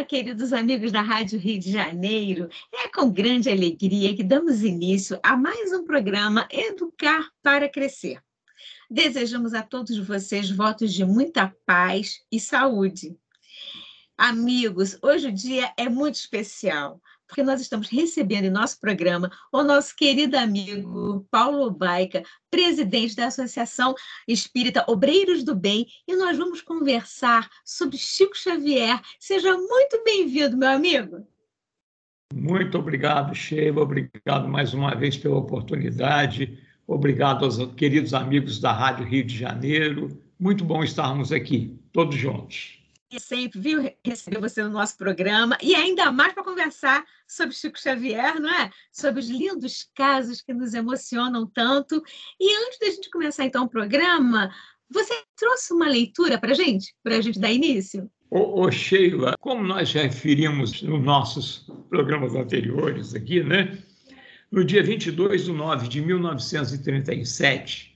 Olá, queridos amigos da Rádio Rio de Janeiro. É com grande alegria que damos início a mais um programa Educar para Crescer. Desejamos a todos vocês votos de muita paz e saúde. Amigos, hoje o dia é muito especial, porque nós estamos recebendo em nosso programa o nosso querido amigo Paulo Hobaica, presidente da Associação Espírita Obreiros do Bem, e nós vamos conversar sobre Chico Xavier. Seja muito bem-vindo, meu amigo. Muito obrigado, Sheila. Obrigado mais uma vez pela oportunidade. Obrigado aos queridos amigos da Rádio Rio de Janeiro. Muito bom estarmos aqui, todos juntos. E sempre, viu, receber você no nosso programa, e ainda mais para conversar sobre Chico Xavier, não é? Sobre os lindos casos que nos emocionam tanto. E antes da gente começar, então, o programa, você trouxe uma leitura para a gente dar início? Ô, Sheila, como nós já referimos nos nossos programas anteriores aqui, né? No dia 22 de nove de 1937,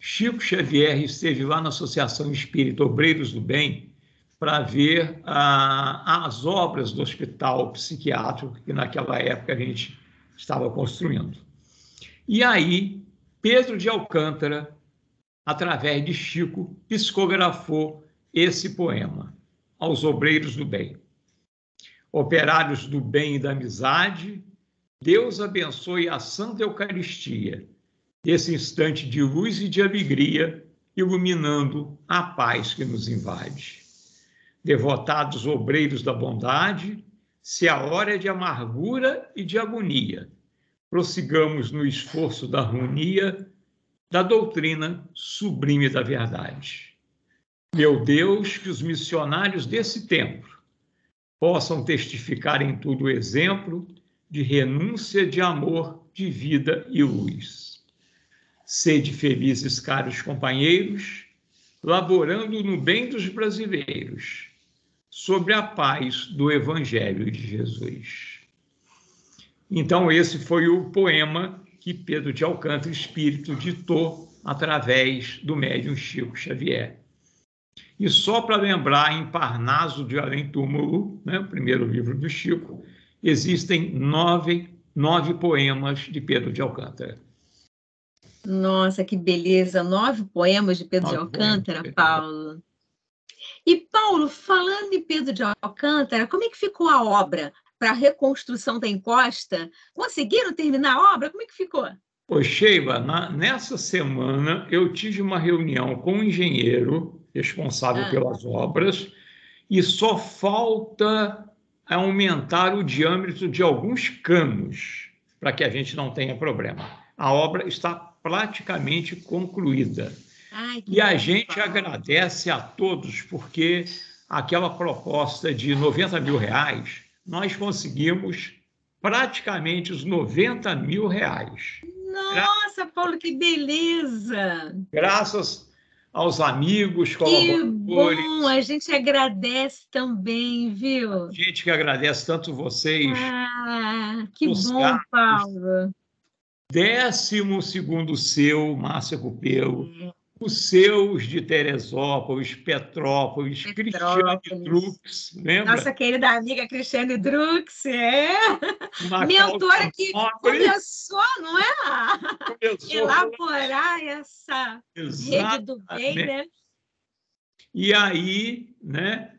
Chico Xavier esteve lá na Associação Espírita Obreiros do Bem, para ver as obras do hospital psiquiátrico que naquela época a gente estava construindo. E aí, Pedro de Alcântara, através de Chico, psicografou esse poema aos obreiros do bem. Operários do bem e da amizade, Deus abençoe a Santa Eucaristia, esse instante de luz e de alegria, iluminando a paz que nos invade. Devotados obreiros da bondade, se a hora é de amargura e de agonia, prossigamos no esforço da harmonia, da doutrina sublime da verdade. Meu Deus, que os missionários desse tempo possam testificar em tudo o exemplo de renúncia, de amor, de vida e luz. Sede felizes, caros companheiros, laborando no bem dos brasileiros, sobre a paz do Evangelho de Jesus. Então, esse foi o poema que Pedro de Alcântara, espírito, ditou através do médium Chico Xavier. E só para lembrar, em Parnaso de Alentúmulo, né, o primeiro livro do Chico, existem nove poemas de Pedro de Alcântara. Nossa, que beleza! 9 poemas de Pedro de Alcântara, Paulo. E, Paulo, falando em Pedro de Alcântara, como é que ficou a obra para a reconstrução da encosta? Conseguiram terminar a obra? Como é que ficou? Ô, Sheila, nessa semana eu tive uma reunião com um engenheiro responsável pelas obras e só falta aumentar o diâmetro de alguns canos para que a gente não tenha problema. A obra está praticamente concluída. Ai, e a gente agradece a todos, porque aquela proposta de R$90 mil, nós conseguimos praticamente os R$90 mil. Nossa, Paulo, que beleza! Graças aos amigos, colaboradores. Que bom, a gente agradece também, viu? A gente que agradece tanto vocês. Ah, que bom, gatos. Paulo. 12º seu, Márcia Cupelo, os seus de Teresópolis, Petrópolis, Cristiane Drux, lembra? Nossa querida amiga Cristiane Drux, mentora que começou, não é? Começou elaborar essa rede do bem, né? E aí, né,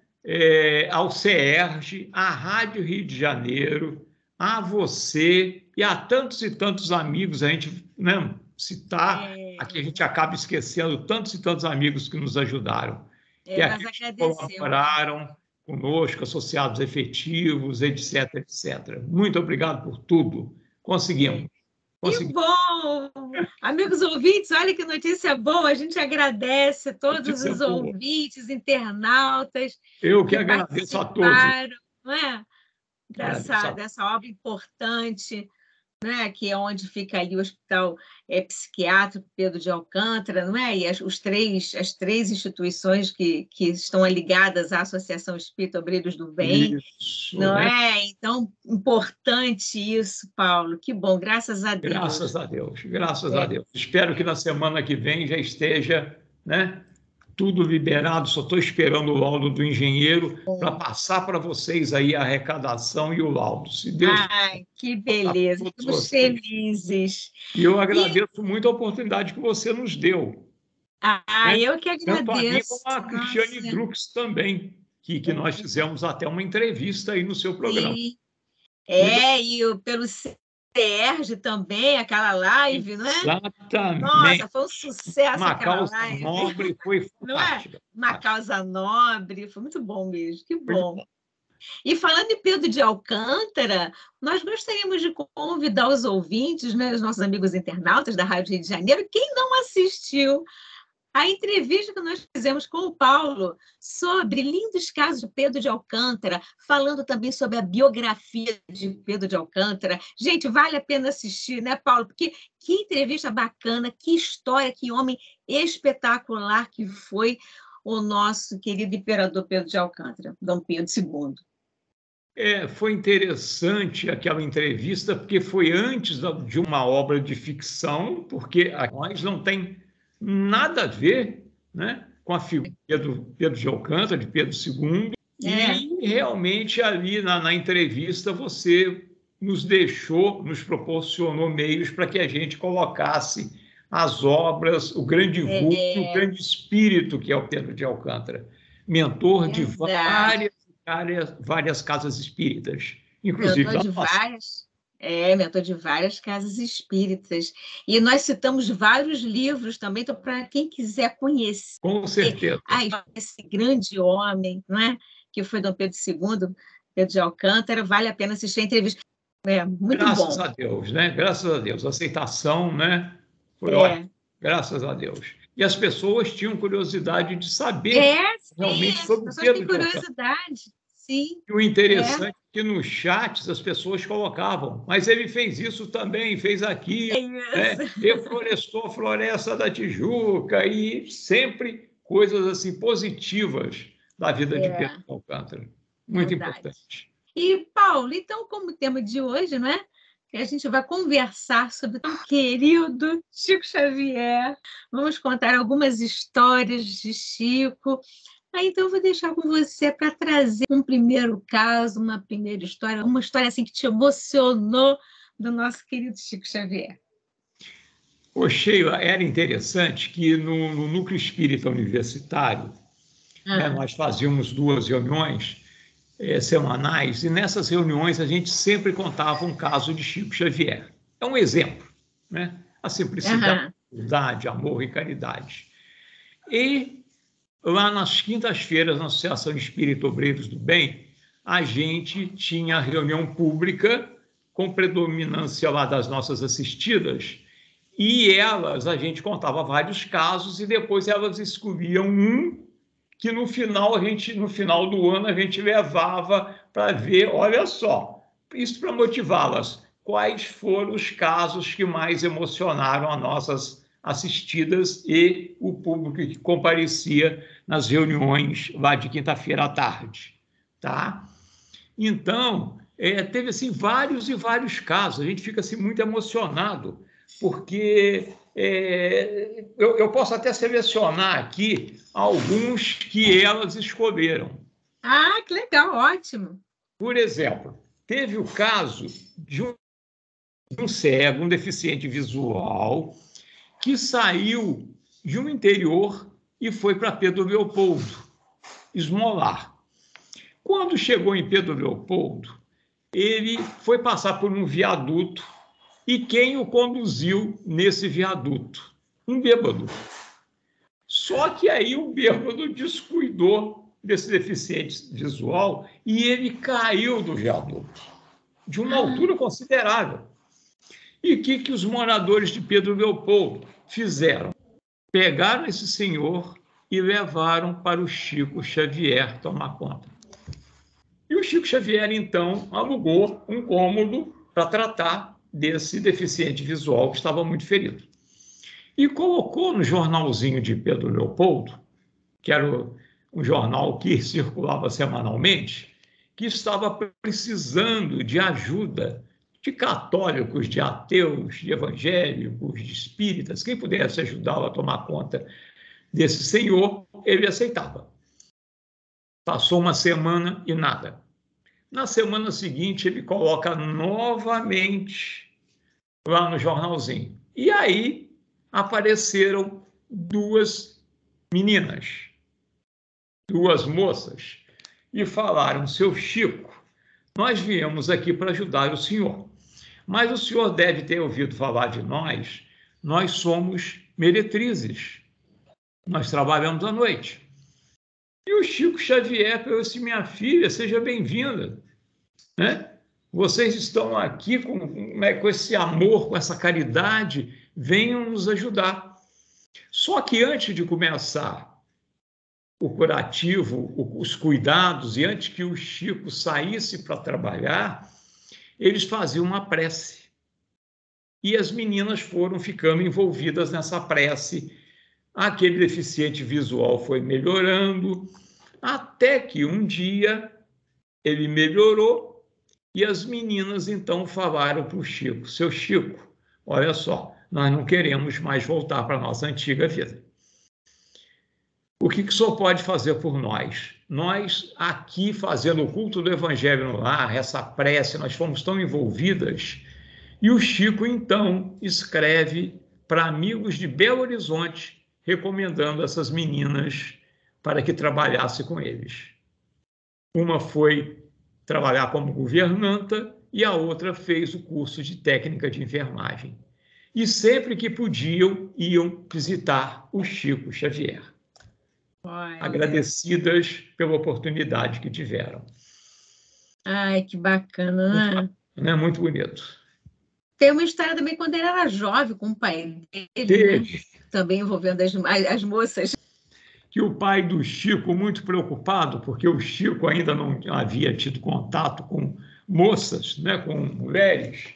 ao CERJ, à Rádio Rio de Janeiro, a você e a tantos e tantos amigos, a gente, né, citar, aqui a gente acaba esquecendo tantos e tantos amigos que nos ajudaram, que colaboraram conosco, associados efetivos, etc, etc. Muito obrigado por tudo. Conseguimos. Que bom! Amigos ouvintes, olha que notícia boa, a gente agradece a todos os ouvintes, internautas. Eu que agradeço a todos. Não é? Dessa obra importante, né, que é onde fica ali o Hospital Psiquiátrico Pedro de Alcântara, não é? E as três instituições que estão ligadas à Associação Espírita Obreiros do Bem, isso, não é? Então, importante isso, Paulo. Que bom, graças a Deus. Graças a Deus, graças a Deus. Espero que na semana que vem já esteja, né, tudo liberado, só estou esperando o laudo do engenheiro para passar para vocês aí a arrecadação e o laudo. Se Deus... Ai, que beleza, estamos felizes. E eu agradeço muito a oportunidade que você nos deu. Ah, né? Eu que agradeço. Tanto a mim como a Cristiane Drux também, que nós fizemos até uma entrevista aí no seu programa. Sim. É, e pelo CERJ também, aquela live, exatamente, não é? Exatamente. Nossa, foi um sucesso aquela live. Uma causa nobre, foi fantástica. É? Uma causa nobre, foi muito bom mesmo, que bom. E falando em Pedro de Alcântara, nós gostaríamos de convidar os ouvintes, né, os nossos amigos internautas da Rádio Rio de Janeiro, quem não assistiu a entrevista que nós fizemos com o Paulo sobre lindos casos de Pedro de Alcântara, falando também sobre a biografia de Pedro de Alcântara. Gente, vale a pena assistir, né, Paulo? Porque que entrevista bacana, que história, que homem espetacular que foi o nosso querido imperador Pedro de Alcântara, Dom Pedro II. É, foi interessante aquela entrevista, porque foi antes de uma obra de ficção, porque a nós não tem nada a ver, né, com a figura do Pedro de Alcântara, de Pedro II, e realmente ali na entrevista você nos proporcionou meios para que a gente colocasse as obras, o grande vulto, o grande espírito que é o Pedro de Alcântara, mentor de várias casas espíritas, inclusive mentor de várias. É, mentor de várias casas espíritas. E nós citamos vários livros também, então, para quem quiser conhecer. Com certeza. Ai, esse grande homem, não é? Que foi Dom Pedro II, Pedro de Alcântara, vale a pena assistir a entrevista. É, muito bom. Graças a Deus, né? Graças a Deus. A aceitação, né? Foi ótimo. Graças a Deus. E as pessoas tinham curiosidade de saber realmente sobre o Pedro de Alcântara. As pessoas têm curiosidade. Sim, e o interessante é que nos chats as pessoas colocavam, mas ele fez isso também, fez aqui, reflorestou a Floresta da Tijuca, e sempre coisas assim positivas da vida de Pedro Alcântara. Muito importante. E, Paulo, então, como tema de hoje, não é? A gente vai conversar sobre o querido Chico Xavier. Vamos contar algumas histórias de Chico. Então, eu vou deixar com você para trazer um primeiro caso, uma primeira história, uma história assim que te emocionou do nosso querido Chico Xavier. Ô, Sheila, era interessante que no Núcleo Espírita Universitário nós fazíamos 2 reuniões semanais, e nessas reuniões a gente sempre contava um caso de Chico Xavier. É um exemplo, né? A simplicidade, humildade, amor e caridade. E lá nas quintas-feiras, na Associação Espírita Obreiros do Bem, a gente tinha reunião pública com predominância lá das nossas assistidas, e a gente contava vários casos, e depois elas escolhiam um que no final do ano a gente levava para ver, olha só, isso para motivá-las, quais foram os casos que mais emocionaram as nossas assistidas e o público que comparecia nas reuniões lá de quinta-feira à tarde, tá? Então, teve assim vários e vários casos, a gente fica assim muito emocionado, porque eu posso até selecionar aqui alguns que elas escolheram. Ah, que legal, ótimo! Por exemplo, teve o caso de um cego, um deficiente visual, que saiu de um interior e foi para Pedro Leopoldo esmolar. Quando chegou em Pedro Leopoldo, ele foi passar por um viaduto, e quem o conduziu nesse viaduto? Um bêbado. Só que aí o bêbado descuidou desse deficiente visual e ele caiu do viaduto, de uma altura considerável. E o que os moradores de Pedro Leopoldo fizeram? Pegaram esse senhor e levaram para o Chico Xavier tomar conta. E o Chico Xavier, então, alugou um cômodo para tratar desse deficiente visual que estava muito ferido. E colocou no jornalzinho de Pedro Leopoldo, que era um jornal que circulava semanalmente, que estava precisando de ajuda de católicos, de ateus, de evangélicos, de espíritas, quem pudesse ajudá-lo a tomar conta desse senhor, ele aceitava. Passou uma semana e nada. Na semana seguinte, ele coloca novamente lá no jornalzinho. E aí apareceram duas meninas, duas moças, e falaram: seu Chico, nós viemos aqui para ajudar o senhor, mas o senhor deve ter ouvido falar de nós, nós somos meretrizes, nós trabalhamos à noite. E o Chico Xavier falou assim: minha filha, seja bem-vinda, né? Vocês estão aqui com esse amor, com essa caridade, venham nos ajudar. Só que antes de começar o curativo, os cuidados, e antes que o Chico saísse para trabalhar, eles faziam uma prece. E as meninas foram ficando envolvidas nessa prece. Aquele deficiente visual foi melhorando, até que um dia ele melhorou e as meninas então falaram para o Chico: seu Chico, olha só, nós não queremos mais voltar para a nossa antiga vida. O que o senhor pode fazer por nós? Nós, aqui, fazendo o culto do Evangelho no lar, essa prece, nós fomos tão envolvidas. E o Chico, então, escreve para amigos de Belo Horizonte, recomendando essas meninas para que trabalhasse com eles. Uma foi trabalhar como governanta e a outra fez o curso de técnica de enfermagem. E sempre que podiam, iam visitar o Chico Xavier, agradecidas pela oportunidade que tiveram. Ai, que bacana, né? Muito bonito. Tem uma história também quando ele era jovem com o pai dele, né? Também envolvendo as moças. Que o pai do Chico, muito preocupado, porque o Chico ainda não havia tido contato com moças, né, com mulheres,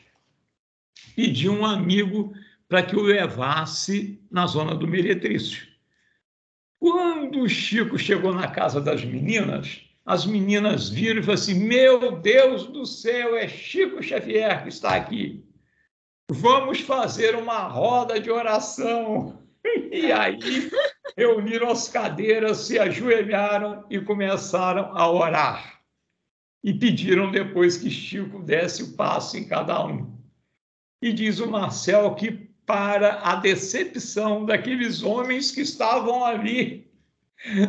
pediu um amigo para que o levasse na zona do meretrício. Quando o Chico chegou na casa das meninas, as meninas viram e falaram assim: meu Deus do céu, é Chico Xavier que está aqui. Vamos fazer uma roda de oração. E aí reuniram as cadeiras, se ajoelharam e começaram a orar. E pediram depois que Chico desse o passo em cada um. E diz o Marcel que, para a decepção daqueles homens que estavam ali,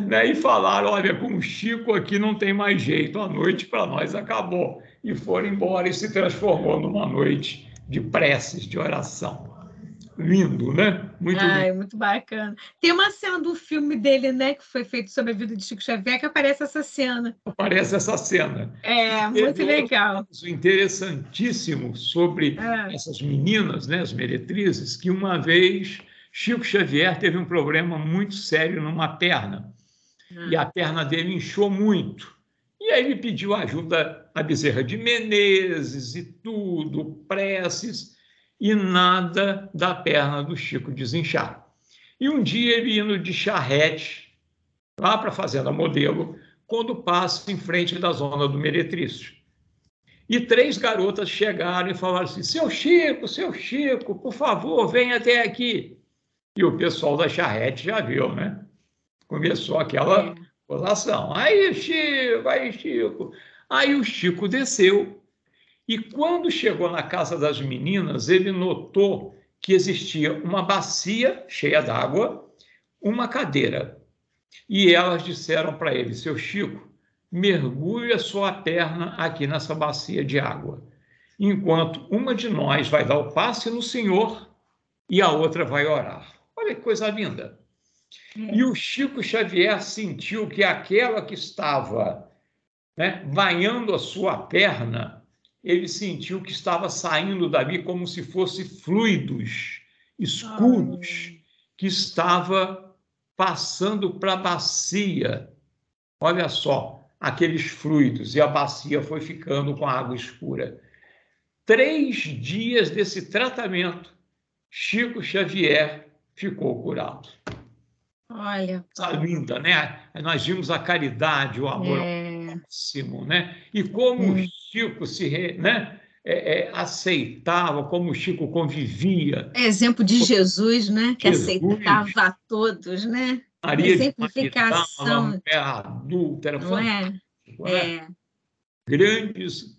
né, e falaram: olha, com o Chico aqui não tem mais jeito, a noite para nós acabou. E foram embora e se transformou numa noite de preces, de oração. Lindo, né? Muito lindo. Muito bacana. Tem uma cena do filme dele, né, que foi feito sobre a vida de Chico Xavier, que aparece essa cena. Aparece essa cena. É, muito legal. Um interessantíssimo sobre essas meninas, né, as meretrizes, que uma vez Chico Xavier teve um problema muito sério numa perna. E a perna dele inchou muito. E aí ele pediu ajuda a Bezerra de Menezes e tudo, preces, e nada da perna do Chico desinchar. E um dia ele indo de charrete lá para a Fazenda Modelo, quando passa em frente da zona do meretrício. E três garotas chegaram e falaram assim: seu Chico, por favor, vem até aqui. E o pessoal da charrete já viu, né? Começou aquela colação. Aí, Chico, aí, Chico. Aí o Chico desceu. E quando chegou na casa das meninas, ele notou que existia uma bacia cheia d'água, uma cadeira. E elas disseram para ele: seu Chico, mergulhe a sua perna aqui nessa bacia de água, enquanto uma de nós vai dar o passe no senhor e a outra vai orar. Olha que coisa linda. E o Chico Xavier sentiu que aquela que estava, né, banhando a sua perna, ele sentiu que estava saindo dali como se fosse fluidos escuros que estava passando para a bacia. Olha só, aqueles fluidos, e a bacia foi ficando com a água escura. 3 dias desse tratamento, Chico Xavier ficou curado. Olha. Tá linda, né? Nós vimos a caridade, o amor ao próximo, né? E como Chico se, né, aceitava, como o Chico convivia. Exemplo de Jesus, né? Que aceitava a todos, né? Maria de Magdala, adulta, era fantástico. É.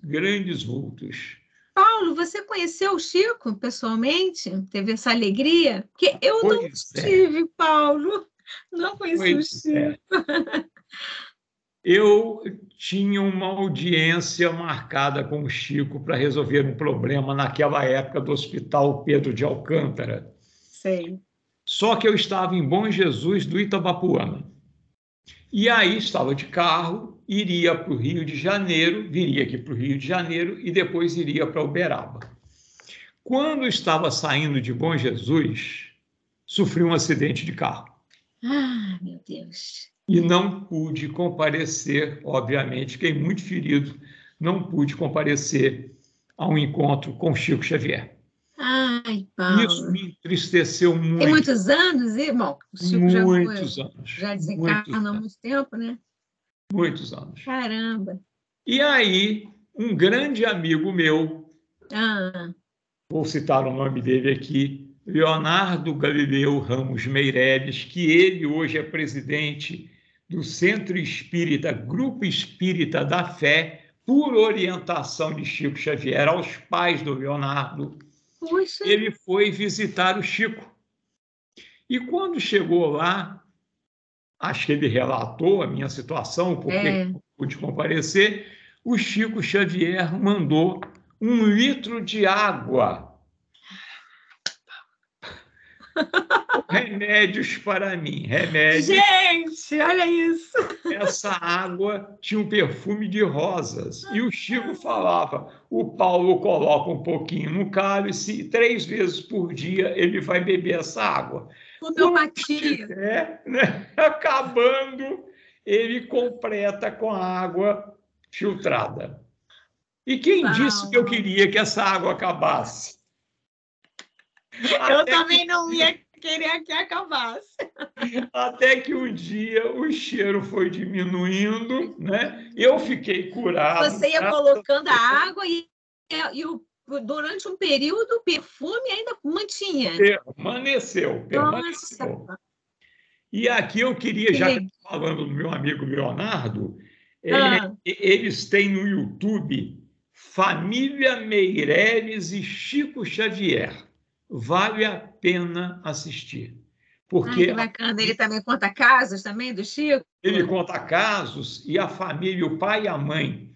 Grandes vultos. Paulo, você conheceu o Chico pessoalmente? Teve essa alegria? Porque eu não tive, Paulo. Não conheci o Chico. Eu tinha uma audiência marcada com o Chico para resolver um problema naquela época do Hospital Pedro de Alcântara. Sei. Só que eu estava em Bom Jesus do Itabapuana. E aí estava de carro, iria para o Rio de Janeiro, viria aqui para o Rio de Janeiro e depois iria para Uberaba. Quando estava saindo de Bom Jesus, sofri um acidente de carro. Ah, meu Deus! E não pude comparecer, obviamente, fiquei muito ferido, não pude comparecer a um encontro com Chico Xavier. Ai, Paulo. Isso me entristeceu muito. Tem muitos anos, irmão? O Chico muitos já foi, anos. Já desencarnou há muito tempo, né? Muitos anos. Caramba! E aí, um grande amigo meu, vou citar o nome dele aqui, Leonardo Galileu Ramos Meirelles, que ele hoje é presidente do Centro Espírita Grupo Espírita da Fé, por orientação de Chico Xavier, aos pais do Leonardo. Poxa. Ele foi visitar o Chico. E quando chegou lá, acho que ele relatou a minha situação, porque não pude comparecer, o Chico Xavier mandou 1 litro de água, remédios para mim, remédios. Gente, olha isso. Essa água tinha um perfume de rosas. E o Chico falava, o Paulo coloca um pouquinho no cálice e 3 vezes por dia ele vai beber essa água. Homeopatia. Acabando, ele completa com a água filtrada. E quem disse que eu queria que essa água acabasse? Eu também não ia querer que acabasse. Até que um dia o cheiro foi diminuindo, né? Eu fiquei curado. Você ia colocando a água e durante um período o perfume ainda mantinha. Permaneceu. Nossa. E aqui eu queria, já que eu estou falando do meu amigo Leonardo, eles têm no YouTube Família Meirelles e Chico Xavier. Vale a pena assistir. Porque que bacana. Ele também conta casos também do Chico? Ele conta casos e a família, o pai e a mãe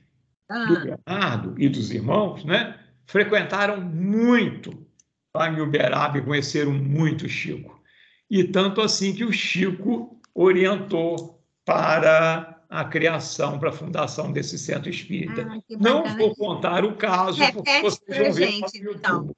do Leonardo e dos irmãos, né, frequentaram muito lá em Uberaba e conheceram muito o Chico. E tanto assim que o Chico orientou para a criação, para a fundação desse centro espírita. Não vou contar o caso, porque vocês vão ver no YouTube.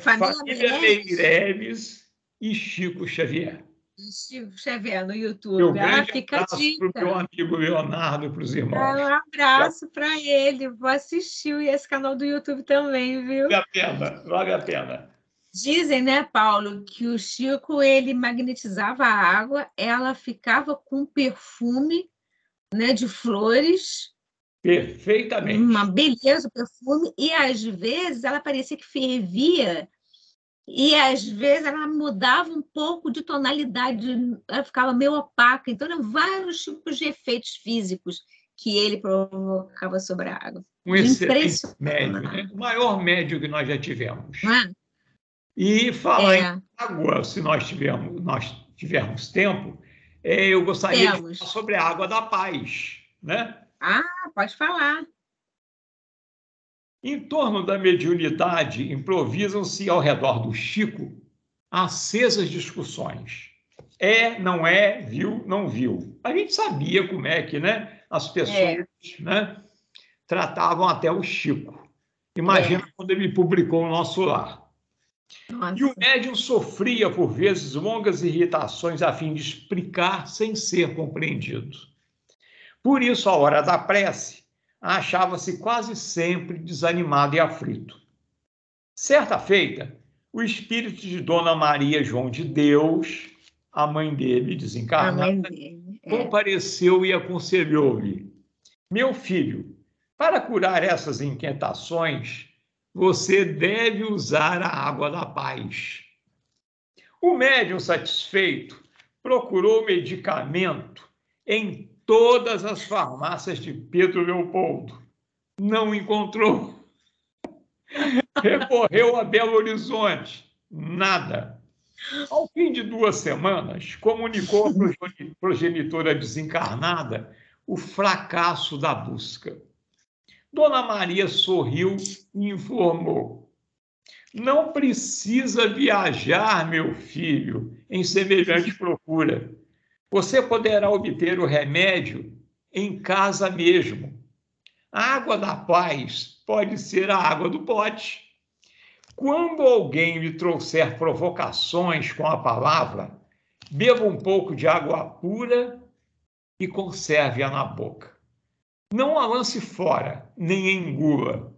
Família Meirelles e Chico Xavier. Chico Xavier no YouTube. Fica a dica. Um abraço para o meu amigo Leonardo e para os irmãos. Um abraço para ele. Vou assistir esse canal do YouTube também, viu? Vale a pena, vale a pena. Dizem, né, Paulo, que o Chico ele magnetizava a água, ela ficava com perfume, né, de flores. Perfeitamente. Uma beleza o perfume, e às vezes ela parecia que fervia, e às vezes ela mudava um pouco de tonalidade, ela ficava meio opaca. Então, eram vários tipos de efeitos físicos que ele provocava sobre a água. Um excelente médio, né? O maior médio que nós já tivemos. E falar em água, se nós tivermos tempo, eu gostaria de falar sobre a água da paz, né? Ah, pode falar. Em torno da mediunidade, improvisam-se ao redor do Chico acesas discussões. Não é, viu, não viu. A gente sabia como é que, né, as pessoas né, tratavam até o Chico. Imagina quando ele publicou O Nosso Lar. Nossa. E o médium sofria, por vezes, longas irritações a fim de explicar sem ser compreendido. Por isso, à hora da prece, achava-se quase sempre desanimado e aflito. Certa feita, o espírito de Dona Maria João de Deus, a mãe dele desencarnada, compareceu e aconselhou-lhe: meu filho, para curar essas inquietações, você deve usar a água da paz. O médium satisfeito procurou medicamento em todas as farmácias de Pedro Leopoldo. Não encontrou. Recorreu a Belo Horizonte. Nada. Ao fim de 2 semanas, comunicou à progenitora desencarnada o fracasso da busca. Dona Maria sorriu e informou: não precisa viajar, meu filho, em semelhante procura. Você poderá obter o remédio em casa mesmo. A água da paz pode ser a água do pote. Quando alguém lhe trouxer provocações com a palavra, beba um pouco de água pura e conserve-a na boca. Não a lance fora, nem engula.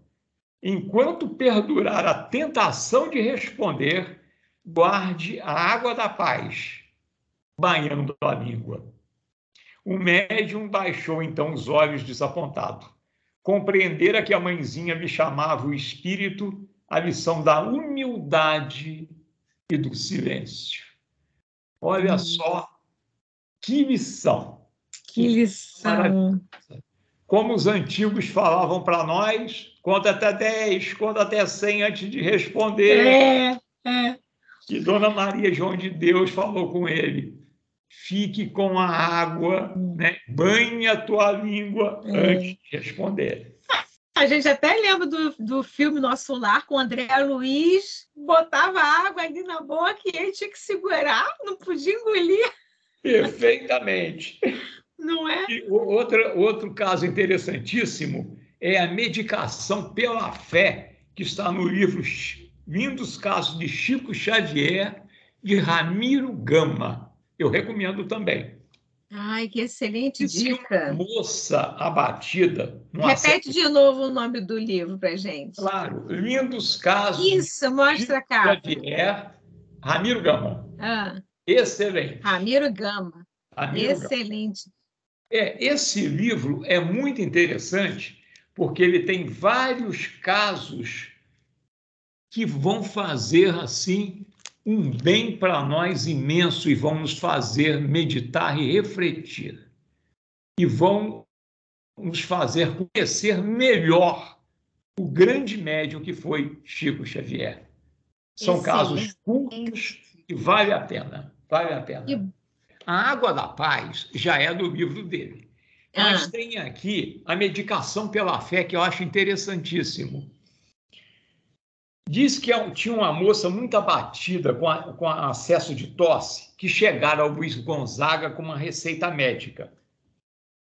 Enquanto perdurar a tentação de responder, guarde a água da paz, banhando a língua. O médium baixou então os olhos desapontado. Compreendera que a mãezinha lhe chamava o espírito a lição da humildade e do silêncio. Olha só, que lição! Que lição! Maravilhosa. Como os antigos falavam para nós, conta até 10, conta até 100 antes de responder. E Dona Maria João de Deus falou com ele: fique com a água, né? Banhe a tua língua antes de responder. A gente até lembra do filme Nosso Lar, com o André Luiz, botava água ali na boca e ele tinha que segurar, não podia engolir. Perfeitamente. Não é? E outro caso interessantíssimo é a medicação pela fé, que está no livro Lindos Casos de Chico Xavier, de Ramiro Gama. Eu recomendo também. Ai, que excelente dica. Moça abatida. Repete de novo o nome do livro para a gente. Claro, Lindos Casos. Isso, mostra cá. Xavier, Ramiro Gama. Excelente. Ramiro Gama. Excelente. Esse livro é muito interessante, porque ele tem vários casos que vão fazer assim um bem para nós imenso e vão nos fazer meditar e refletir. E vão nos fazer conhecer melhor o grande médium que foi Chico Xavier. São casos curtos e vale a pena. Vale a pena. A Água da Paz já é do livro dele. Mas tem aqui a medicação pela fé, que eu acho interessantíssimo. Diz que tinha uma moça muito abatida com acesso de tosse, que chegaram ao Luiz Gonzaga com uma receita médica.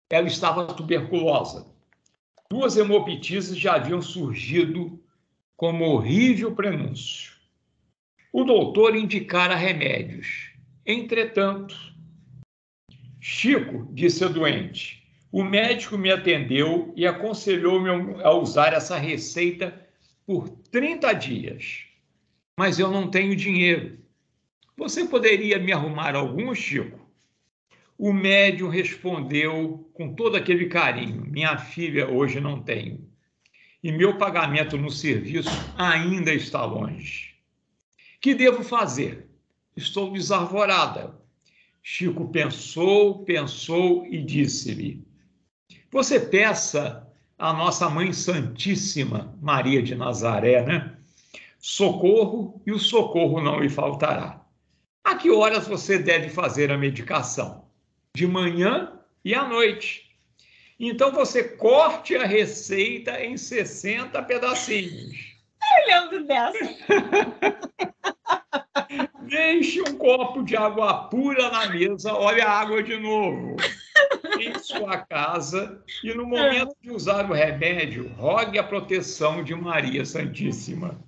Ela estava tuberculosa. 2 hemoptises já haviam surgido como horrível prenúncio. O doutor indicara remédios. Entretanto, Chico disse ao doente: o médico me atendeu e aconselhou-me a usar essa receita por 30 dias, mas eu não tenho dinheiro. Você poderia me arrumar algum, Chico? O médium respondeu com todo aquele carinho: minha filha, hoje não tenho, e meu pagamento no serviço ainda está longe. Que devo fazer? Estou desarvorada. Chico pensou e disse-lhe: você peça a nossa Mãe Santíssima, Maria de Nazaré, né? Socorro, e o socorro não lhe faltará. A que horas você deve fazer a medicação? De manhã e à noite. Então você corte a receita em 60 pedacinhos. Eu lembro dessa. Deixe um copo de água pura na mesa, olha a água de novo. Em sua casa, e no momento de usar o remédio, rogue a proteção de Maria Santíssima.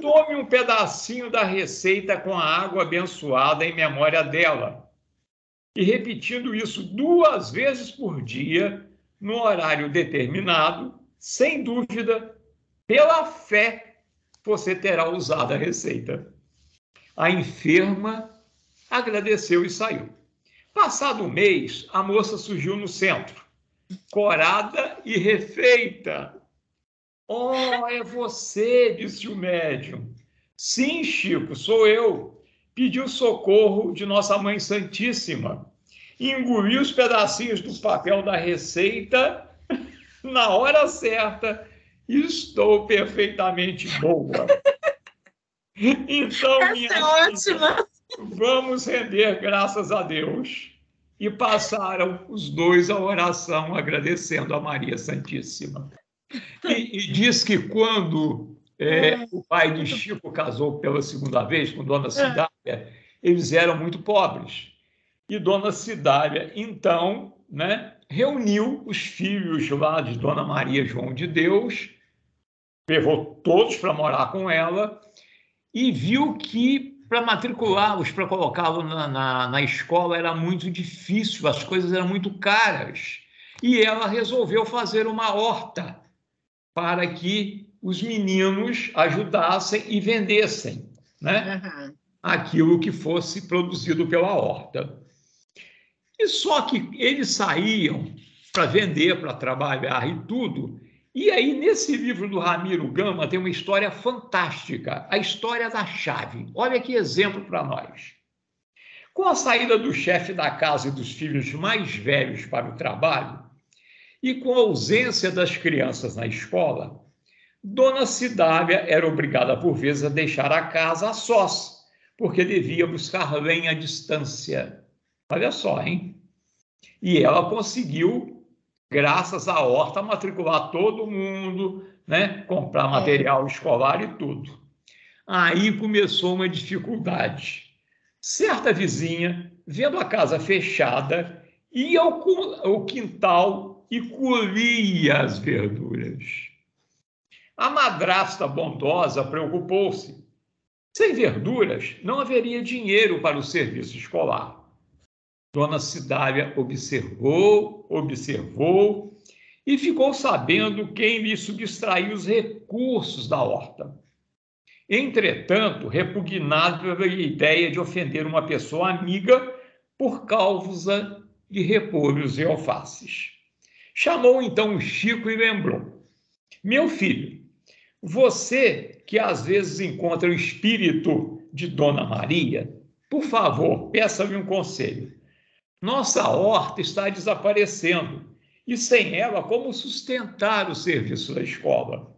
Tome um pedacinho da receita com a água abençoada em memória dela. E repetindo isso 2 vezes por dia, no horário determinado, sem dúvida, pela fé, você terá usado a receita. A enferma agradeceu e saiu. Passado um mês, a moça surgiu no centro, corada e refeita. Oh, é você, disse o médium. Sim, Chico, sou eu. pediu socorro de Nossa Mãe Santíssima, engoliu os pedacinhos do papel da receita na hora certa. Estou perfeitamente boa. Então, minha filha, vamos render graças a Deus. E passaram os dois a oração agradecendo a Maria Santíssima. E diz que quando o pai de Chico casou pela segunda vez com Dona Cidália, eles eram muito pobres. E Dona Cidália, então, né, reuniu os filhos lá de Dona Maria João de Deus, levou todos para morar com ela e viu que para matriculá-los, para colocá-lo na escola, era muito difícil, as coisas eram muito caras. E ela resolveu fazer uma horta para que os meninos ajudassem e vendessem, né, aquilo que fosse produzido pela horta. E só que eles saíam para vender, para trabalhar e tudo. E aí, nesse livro do Ramiro Gama, tem uma história fantástica, a história da chave. Olha que exemplo para nós. Com a saída do chefe da casa e dos filhos mais velhos para o trabalho, e com a ausência das crianças na escola, Dona Cidália era obrigada, por vezes, a deixar a casa a sós, porque devia buscar lenha à distância. Olha só, hein? E ela conseguiu, graças à horta, matricular todo mundo, né? Comprar material escolar e tudo. Aí começou uma dificuldade. Certa vizinha, vendo a casa fechada, ia ao quintal e colhia as verduras. A madrasta bondosa preocupou-se. Sem verduras, não haveria dinheiro para o serviço escolar. Dona Cidália observou e ficou sabendo quem lhe subtraiu os recursos da horta. Entretanto, repugnava a ideia de ofender uma pessoa amiga por causa de repolhos e alfaces. Chamou então o Chico e lembrou: meu filho, você que às vezes encontra o espírito de Dona Maria, por favor, peça-lhe um conselho. Nossa horta está desaparecendo e, sem ela, como sustentar o serviço da escola?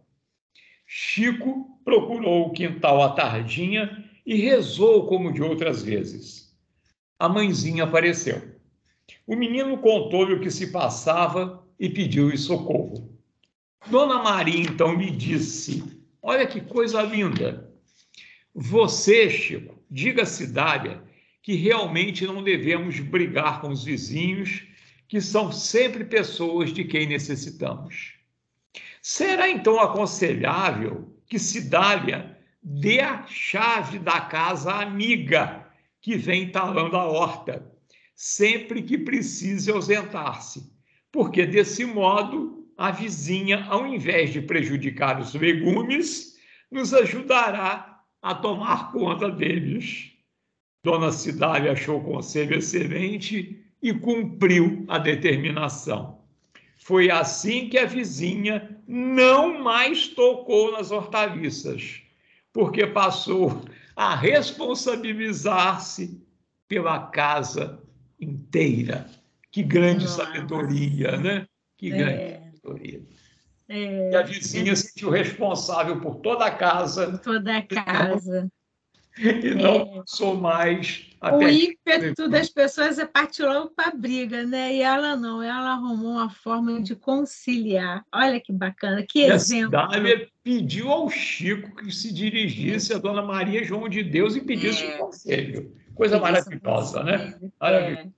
Chico procurou o quintal à tardinha e rezou como de outras vezes. A mãezinha apareceu. O menino contou-lhe o que se passava e pediu-lhe socorro. Dona Maria, então, lhe disse: olha que coisa linda! Você, Chico, diga a Cidália que realmente não devemos brigar com os vizinhos, que são sempre pessoas de quem necessitamos. Será, então, aconselhável que Cidália dê a chave da casa à amiga que vem talando a horta, sempre que precise ausentar-se, porque, desse modo, a vizinha, ao invés de prejudicar os legumes, nos ajudará a tomar conta deles. Dona Cidália achou o conselho excelente e cumpriu a determinação. Foi assim que a vizinha não mais tocou nas hortaliças, porque passou a responsabilizar-se pela casa inteira. Que grande sabedoria, né? Que grande sabedoria. E a vizinha se sentiu responsável por toda a casa. Por toda a casa. E não sou mais... O ímpeto das pessoas é partir logo para a briga, né? E ela não, ela arrumou uma forma de conciliar. Olha que bacana, que exemplo. A Cidália pediu ao Chico que se dirigisse à Dona Maria João de Deus e pedisse um conselho. Coisa maravilhosa, né? Maravilhosa.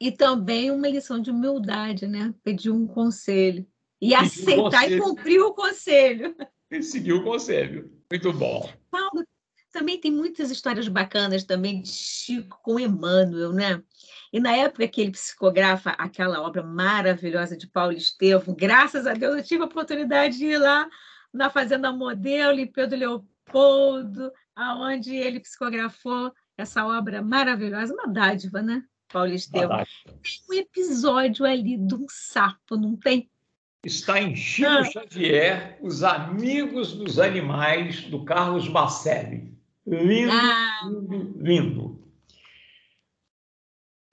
E também uma lição de humildade, né? Pedir um conselho. E pediu aceitar e cumprir o conselho. E seguir o conselho. Muito bom. Paulo, também tem muitas histórias bacanas também de Chico com Emmanuel, né? E na época que ele psicografa aquela obra maravilhosa de Paulo Estevão, graças a Deus eu tive a oportunidade de ir lá na Fazenda Modelo, em Pedro Leopoldo, onde ele psicografou essa obra maravilhosa, uma dádiva, né, Paulo Estevão? Tem um episódio ali de um sapo, não tem? Está em Chico Xavier, Os Amigos dos Animais, do Carlos Marcelli. Lindo, lindo, lindo.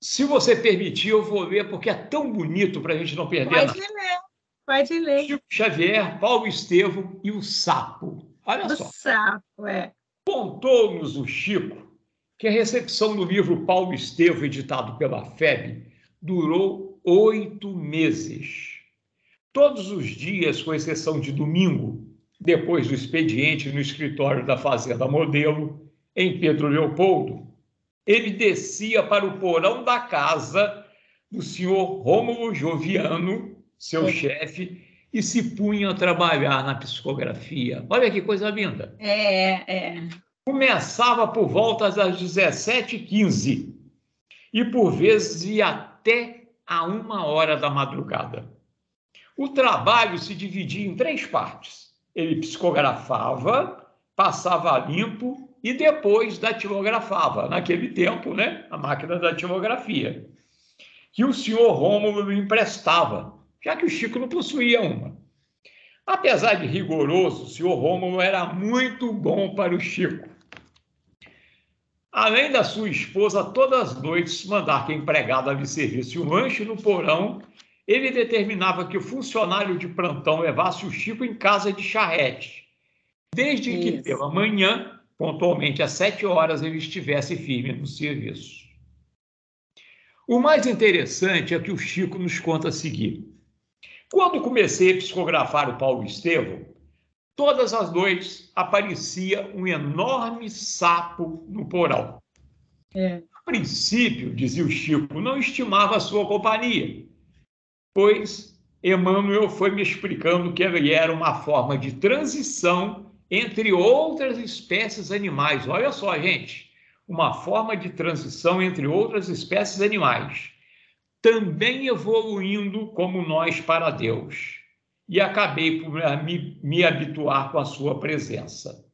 Se você permitir, eu vou ler, porque é tão bonito para a gente não perder nada. Pode ler. Chico Xavier, Paulo Estevão e o Sapo. Olha só. O Sapo, é. Contou-nos o Chico que a recepção do livro Paulo Estevão, editado pela FEB, durou 8 meses. Todos os dias, com exceção de domingo, depois do expediente no escritório da Fazenda Modelo, em Pedro Leopoldo, ele descia para o porão da casa do senhor Rômulo Joviano, seu chefe, e se punha a trabalhar na psicografia. Olha que coisa linda. Começava por volta das 17h15 e, por vezes, ia até a 1h da madrugada. O trabalho se dividia em 3 partes. Ele psicografava, passava limpo e depois datilografava. Naquele tempo, né? A máquina da datilografia, que o senhor Rômulo lhe emprestava, já que o Chico não possuía uma. Apesar de rigoroso, o senhor Rômulo era muito bom para o Chico. Além da sua esposa, todas as noites, mandar que a empregada lhe servisse um lanche no porão, ele determinava que o funcionário de plantão levasse o Chico em casa de charrete, desde que pela manhã, pontualmente às 7h, ele estivesse firme no serviço. O mais interessante é que o Chico nos conta a seguir. Quando comecei a psicografar o Paulo Estevão, todas as noites aparecia um enorme sapo no porão. A princípio, dizia o Chico, não estimava a sua companhia, pois Emmanuel foi me explicando que ele era uma forma de transição entre outras espécies animais. Olha só, gente, uma forma de transição entre outras espécies animais, também evoluindo como nós para Deus. E acabei por me habituar com a sua presença.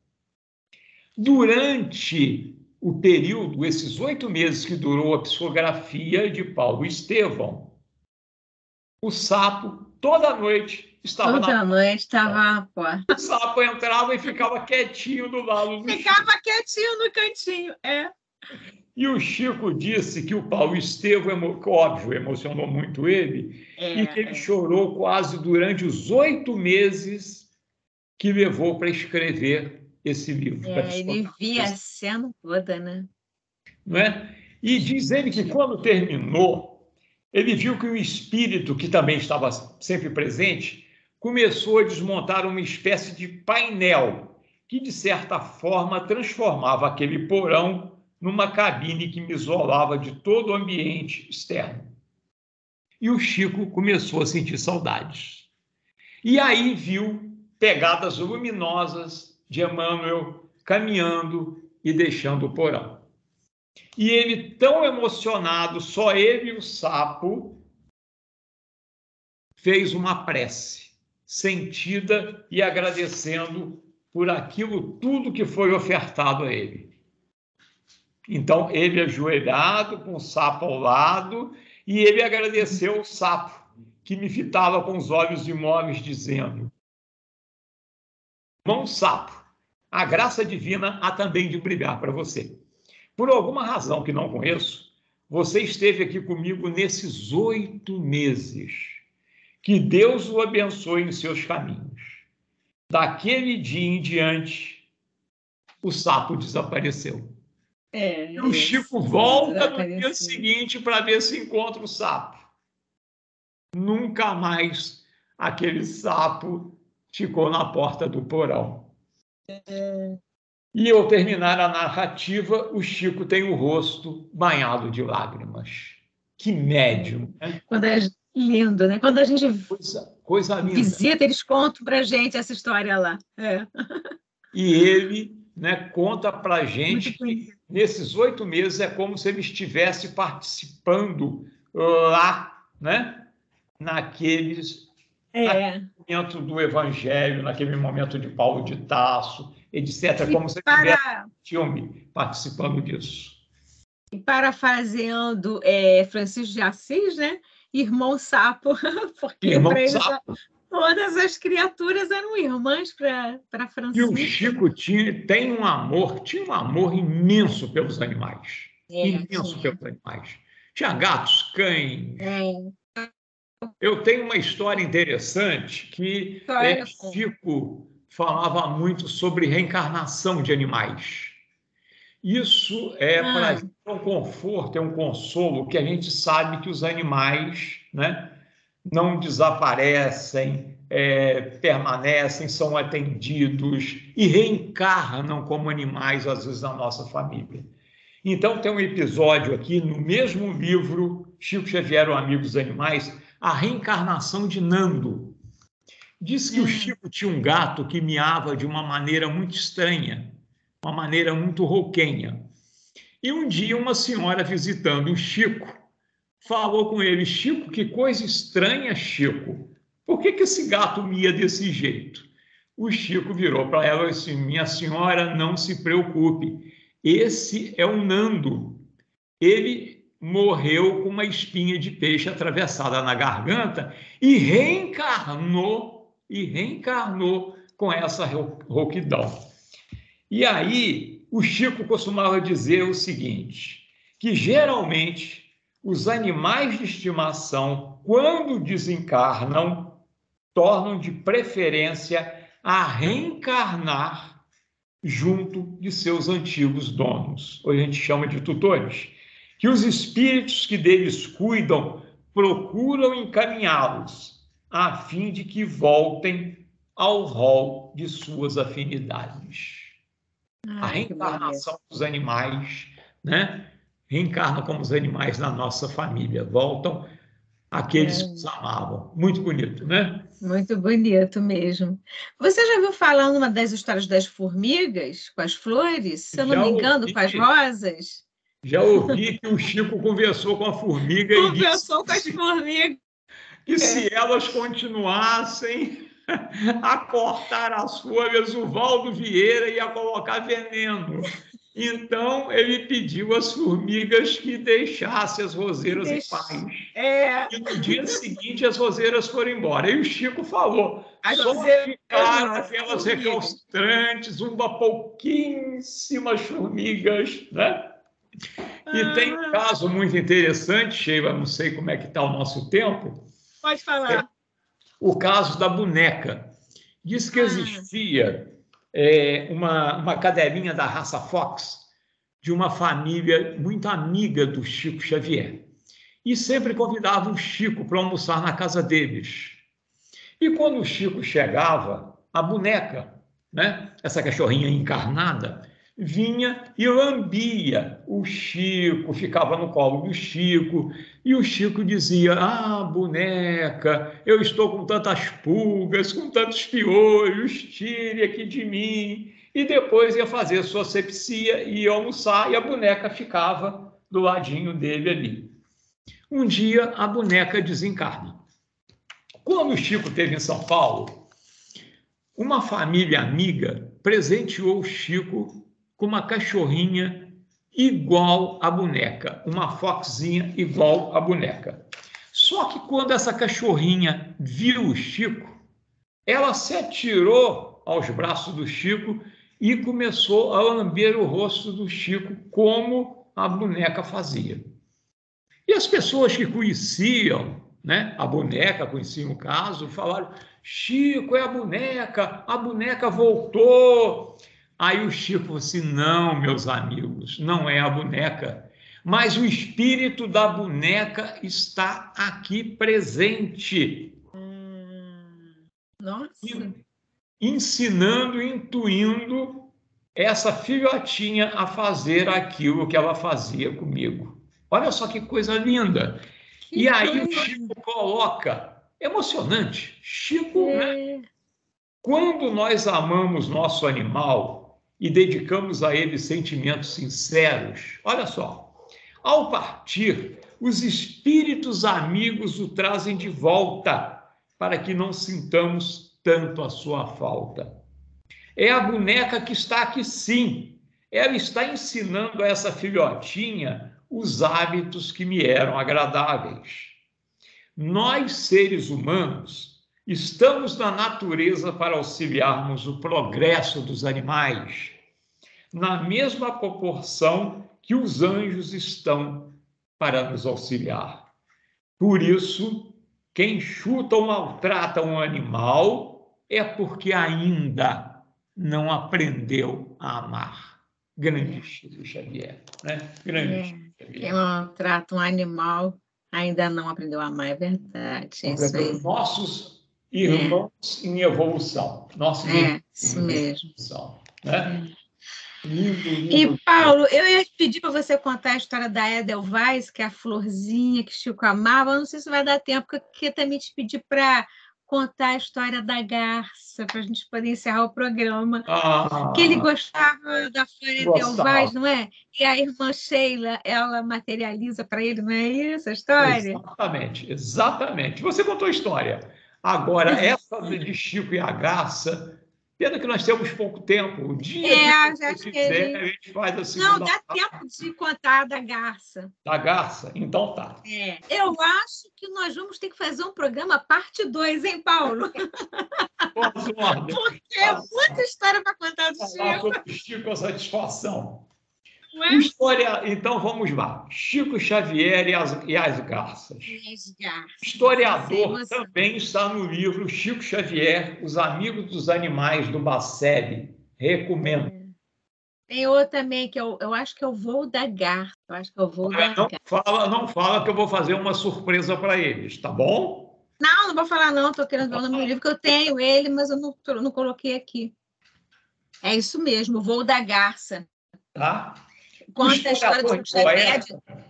Durante o período, esses 8 meses que durou a psicografia de Paulo Estevão, o sapo, toda noite, estava na porta. Toda noite estava na porta. O sapo entrava e ficava quietinho do lado do Ficava Chico. Quietinho no cantinho, E o Chico disse que o Paulo Estevão, óbvio, emocionou muito ele, e que ele chorou quase durante os 8 meses que levou para escrever esse livro. Ele via a cena toda, né? Não é? E diz ele que quando terminou, ele viu que o espírito, que também estava sempre presente, começou a desmontar uma espécie de painel que, de certa forma, transformava aquele porão numa cabine que me isolava de todo o ambiente externo. E o Chico começou a sentir saudades. E aí viu pegadas luminosas de Emmanuel caminhando e deixando o porão. E ele, tão emocionado, só ele e o sapo, fez uma prece sentida e agradecendo por aquilo tudo que foi ofertado a ele. Então, ele ajoelhado, com o sapo ao lado, e ele agradeceu o sapo, que me fitava com os olhos imóveis, dizendo: "Bom sapo, a graça divina há também de brilhar para você. Por alguma razão que não conheço, você esteve aqui comigo nesses 8 meses. Que Deus o abençoe em seus caminhos." Daquele dia em diante, o sapo desapareceu. O Chico volta no dia seguinte para ver se encontra o sapo. Nunca mais aquele sapo ficou na porta do porão. E, ao terminar a narrativa, o Chico tem o rosto banhado de lágrimas. Que médium, né? Lindo, né? Quando a gente coisa linda. Visita, eles contam para a gente essa história lá. E ele, né, conta para a gente que, nesses 8 meses, é como se ele estivesse participando lá, né? Naquele momento do Evangelho, naquele momento de Paulo de Tarso, etc., como se tivesse filme participando disso. E parafraseando Francisco de Assis, né? Irmão Sapo, porque para ele Todas as criaturas eram irmãs para Francisco. E o Chico tinha um amor imenso pelos animais. Pelos animais. Tinha gatos, cães. Eu tenho uma história interessante que Chico falava muito sobre reencarnação de animais. Isso é para um conforto, é um consolo, que a gente sabe que os animais, né, não desaparecem, permanecem, são atendidos e reencarnam como animais, às vezes, na nossa família. Então, tem um episódio aqui, no mesmo livro, Chico Xavier, o Amigo dos Animais, a reencarnação de Nando. Diz que o Chico tinha um gato que miava de uma maneira muito estranha, uma maneira muito rouquenha. E um dia, uma senhora visitando o Chico falou com ele: Chico, que coisa estranha, Chico. Por que esse gato mia desse jeito? O Chico virou para ela e disse: minha senhora, não se preocupe. Esse é o Nando. Ele morreu com uma espinha de peixe atravessada na garganta e reencarnou com essa rouquidão. E aí, o Chico costumava dizer o seguinte, que geralmente os animais de estimação, quando desencarnam, tornam de preferência a reencarnar junto de seus antigos donos, hoje a gente chama de tutores, que os espíritos que deles cuidam procuram encaminhá-los a fim de que voltem ao rol de suas afinidades. A reencarnação dos animais, né? Reencarnam como os animais na nossa família, voltam aqueles que os amavam. Muito bonito, né? Muito bonito mesmo. Você já viu falar numa das histórias das formigas, com as flores? Se eu não me engano, com as rosas? Já ouvi que o Chico conversou com a formiga e disse... Conversou com as formigas. Que se elas continuassem a cortar as folhas, o Valdo Vieira ia colocar veneno. Então, ele pediu às formigas que deixassem as roseiras em paz. E no dia seguinte, as roseiras foram embora. E o Chico falou, só ficaram aquelas recalcitrantes, uma pouquíssimas formigas, né? E tem um caso muito interessante, Sheila, não sei como é que está o nosso tempo. Pode falar. O caso da boneca. Diz que existia... uma cadelinha da raça Fox, de uma família muito amiga do Chico Xavier. E sempre convidava o Chico para almoçar na casa deles. E quando o Chico chegava, a boneca, né, essa cachorrinha encarnada, vinha e lambia o Chico, ficava no colo do Chico, e o Chico dizia, boneca, eu estou com tantas pulgas, com tantos piolhos, tire aqui de mim. E depois ia fazer sua asepsia, ia almoçar, e a boneca ficava do ladinho dele ali. Um dia, a boneca desencarna. Quando o Chico esteve em São Paulo, uma família amiga presenteou o Chico com uma cachorrinha igual à boneca, uma foxinha igual à boneca. Só que quando essa cachorrinha viu o Chico, ela se atirou aos braços do Chico e começou a lamber o rosto do Chico, como a boneca fazia. E as pessoas que conheciam, né, a boneca, conheciam o caso, falaram, Chico, é a boneca voltou... Aí o Chico falou assim, não, meus amigos, não é a boneca, mas o espírito da boneca está aqui presente. Nossa. Ensinando, intuindo essa filhotinha a fazer aquilo que ela fazia comigo. Olha só que coisa linda. Que e aí o Chico coloca, emocionante, Chico, né? Quando nós amamos nosso animal, e dedicamos a ele sentimentos sinceros. Olha só, ao partir, os espíritos amigos o trazem de volta, para que não sintamos tanto a sua falta. É a boneca que está aqui, sim. Ela está ensinando a essa filhotinha os hábitos que me eram agradáveis. Nós, seres humanos, Estamos na natureza para auxiliarmos o progresso dos animais, na mesma proporção que os anjos estão para nos auxiliar. Por isso, quem chuta ou maltrata um animal é porque ainda não aprendeu a amar. Grande Chico Xavier, né? Grande Xavier. Quem maltrata um animal ainda não aprendeu a amar, é verdade. É isso aí. Nossos irmãos em evolução. Nossa, isso mesmo. Evolução, né? Lindo. E, Paulo, eu ia pedir para você contar a história da Edelweiss, que é a florzinha que Chico amava. Eu não sei se vai dar tempo, porque eu também te pedi para contar a história da garça, para a gente poder encerrar o programa. Que ele gostava da flor Edelweiss, não é? E a irmã Sheila, ela materializa para ele, não é isso a história? Exatamente, exatamente. Você contou a história. Agora, essa de Chico e a Garça, pena que nós temos pouco tempo. O dia que a gente quiser, a gente faz a segunda. Não, dá tempo de contar da Garça. Da Garça? Então tá. Eu acho que nós vamos ter que fazer um programa parte 2, hein, Paulo? Porque é muita história para contar do Chico. Sobre Chico, a satisfação. História, então vamos lá. Chico Xavier e as Garças. E as Garças. Historiador também está no livro Chico Xavier, Os Amigos dos Animais, do Baceb. Recomendo. Tem outro também, que eu acho que é o Voo da Garça. Eu acho que é o Voo da Garça. Não fala que eu vou fazer uma surpresa para eles, tá bom? Não vou falar não. Estou querendo falar no meu livro, que eu tenho ele, mas eu não coloquei aqui. É isso mesmo, o Voo da Garça. Tá? Conta a história do Chico Xavier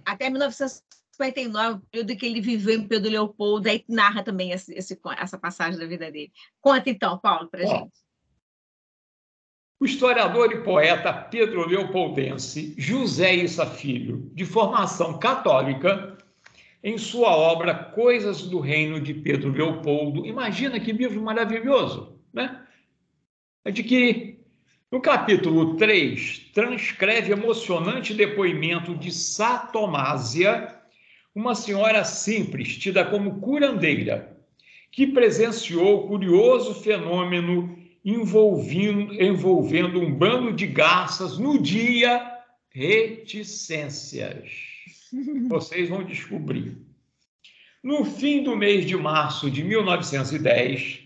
até 1959, o período que ele viveu em Pedro Leopoldo, aí narra também essa passagem da vida dele. Conta então, Paulo, para a gente. O historiador e poeta Pedro Leopoldense José Issa Filho, de formação católica, em sua obra Coisas do Reino de Pedro Leopoldo, imagina que livro maravilhoso, né? No capítulo 3, transcreve emocionante depoimento de Sá Tomásia, uma senhora simples, tida como curandeira, que presenciou o curioso fenômeno envolvendo um bando de garças no dia Reticências. Vocês vão descobrir. No fim do mês de março de 1910,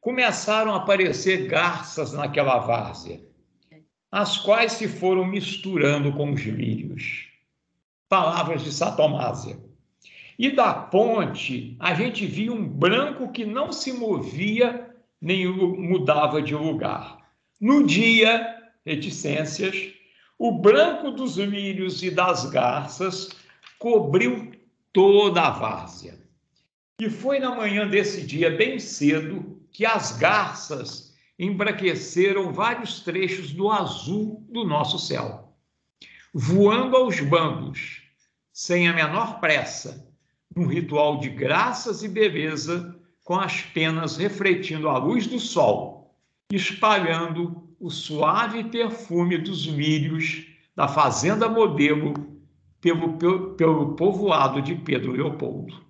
começaram a aparecer garças naquela várzea, as quais se foram misturando com os lírios. Palavras de Sá Tomásia. E da ponte, a gente via um branco que não se movia nem mudava de lugar. No dia, Reticências, o branco dos lírios e das garças cobriu toda a várzea. E foi na manhã desse dia, bem cedo, que as garças embraqueceram vários trechos do azul do nosso céu, voando aos bandos, sem a menor pressa, num ritual de graças e beleza, com as penas refletindo a luz do sol, espalhando o suave perfume dos lírios da Fazenda Modelo pelo povoado de Pedro Leopoldo.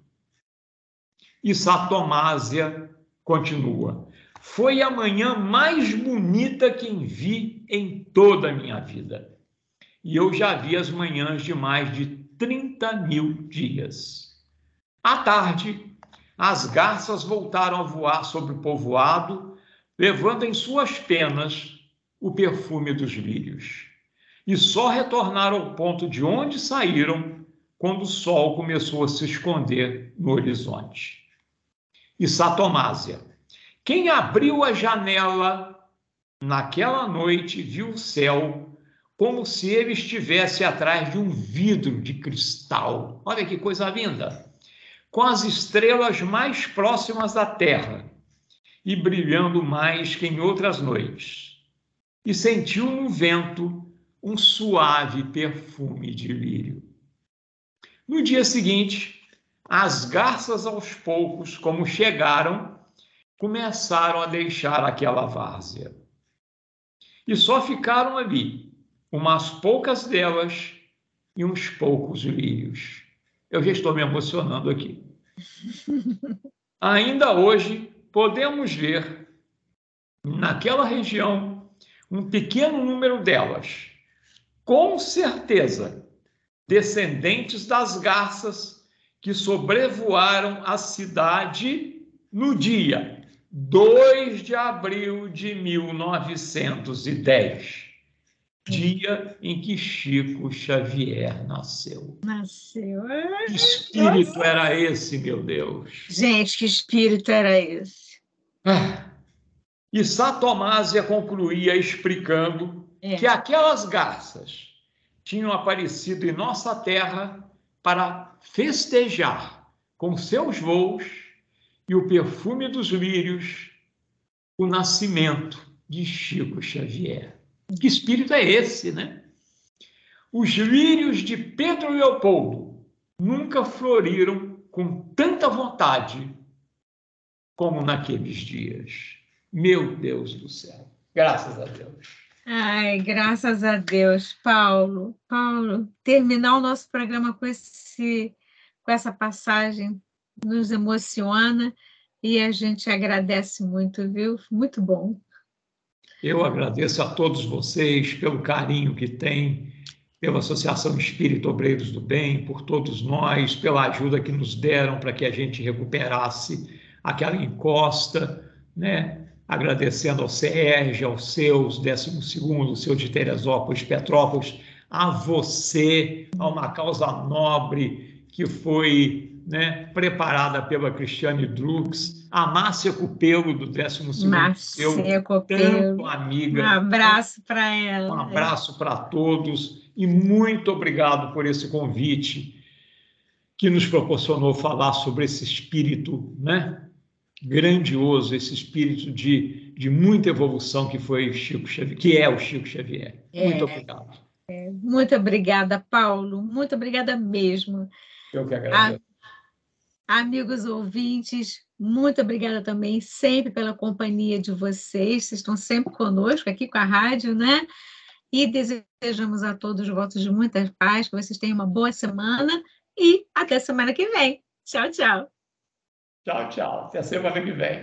E Sá Tomásia continua. Foi a manhã mais bonita que vi em toda a minha vida. E eu já vi as manhãs de mais de 30.000 dias. À tarde, as garças voltaram a voar sobre o povoado, levando em suas penas o perfume dos lírios. E só retornaram ao ponto de onde saíram quando o sol começou a se esconder no horizonte. E Sá Tomásia. Quem abriu a janela naquela noite viu o céu como se ele estivesse atrás de um vidro de cristal. Olha que coisa linda! Com as estrelas mais próximas da Terra e brilhando mais que em outras noites. E sentiu no vento um suave perfume de lírio. No dia seguinte, as garças, aos poucos, como chegaram, começaram a deixar aquela várzea. E só ficaram ali, umas poucas delas e uns poucos lírios. Eu já estou me emocionando aqui. Ainda hoje, podemos ver naquela região um pequeno número delas, com certeza descendentes das garças que sobrevoaram a cidade no dia 2 de abril de 1910, dia em que Chico Xavier nasceu. Que espírito era esse, meu Deus? Gente, que espírito era esse? Ah. E Sá Tomásia concluía explicando que aquelas garças tinham aparecido em nossa terra para festejar com seus voos e o perfume dos lírios o nascimento de Chico Xavier. Que espírito é esse, né? Os lírios de Pedro Leopoldo nunca floriram com tanta vontade como naqueles dias. Meu Deus do céu. Graças a Deus. Ai, graças a Deus, Paulo. Paulo, terminar o nosso programa com essa passagem nos emociona e a gente agradece muito, viu? Muito bom. Eu agradeço a todos vocês pelo carinho que têm, pela Associação Espírita Obreiros do Bem, por todos nós, pela ajuda que nos deram para que a gente recuperasse aquela encosta, né? Agradecendo ao CERJ, aos seus, 12º, seu de Teresópolis, Petrópolis, a você, a uma causa nobre que foi... né, preparada pela Cristiane Drux, a Márcia Cupelo, do 12º, Márcia Cupelo, tanto amiga. Um abraço para ela. Um abraço para todos e muito obrigado por esse convite que nos proporcionou falar sobre esse espírito, né, grandioso, esse espírito de muita evolução que foi Chico Xavier, que é o Chico Xavier. Muito obrigado. Muito obrigada, Paulo. Muito obrigada mesmo. Eu que agradeço. Amigos ouvintes, muito obrigada também sempre pela companhia de vocês. Vocês estão sempre conosco aqui com a rádio, né? E desejamos a todos votos de muita paz, que vocês tenham uma boa semana e até semana que vem. Tchau, tchau. Tchau, tchau. Até semana que vem.